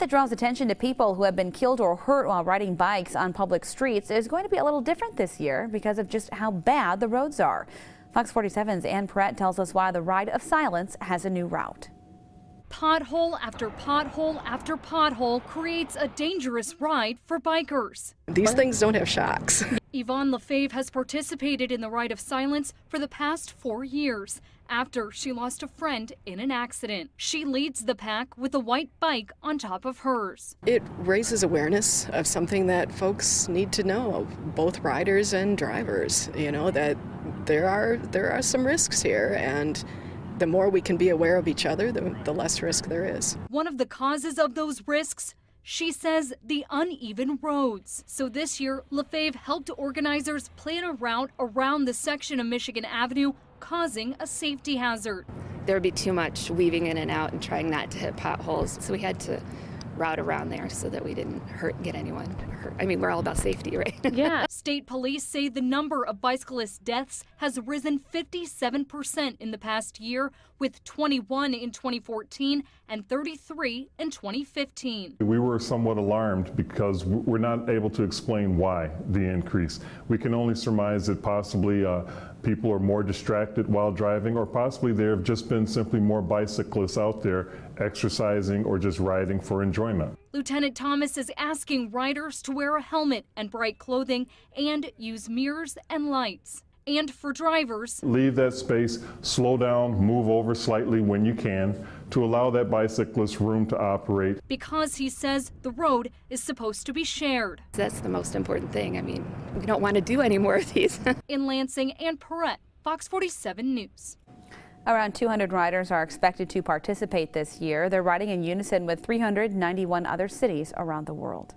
That draws attention to people who have been killed or hurt while riding bikes on public streets is going to be a little different this year because of just how bad the roads are. Fox 47's Ann Pierret tells us why the Ride of Silence has a new route. Pothole after pothole after pothole creates a dangerous ride for bikers. These things don't have shocks. Yvonne Lafave has participated in the Ride of Silence for the past 4 years after she lost a friend in an accident. She leads the pack with a white bike on top of hers. It raises awareness of something that folks need to know, both riders and drivers, you know, that there are some risks here, and the more we can be aware of each other, the less risk there is. One of the causes of those risks, she says, the uneven roads. So this year, Lafave helped organizers plan a route around the section of Michigan Avenue causing a safety hazard. There would be too much weaving in and out and trying not to hit potholes, so we had to route around there so that we didn't get anyone hurt. I mean, we're all about safety, right? Yeah. State police say the number of bicyclist deaths has risen 57% in the past year, with 21 in 2014 and 33 in 2015. We were somewhat alarmed because we're not able to explain why the increase. We can only surmise that possibly people are more distracted while driving, or possibly there have just been simply more bicyclists out there exercising or just riding for enjoyment. Lieutenant Thomas is asking riders to wear a helmet and bright clothing and use mirrors and lights. And for drivers, leave that space, slow down, move over slightly when you can to allow that bicyclist room to operate. Because he says the road is supposed to be shared. That's the most important thing. I mean, we don't want to do any more of these. In Lansing, Ann Pierret, Fox 47 News. Around 200 riders are expected to participate this year. They're riding in unison with 391 other cities around the world.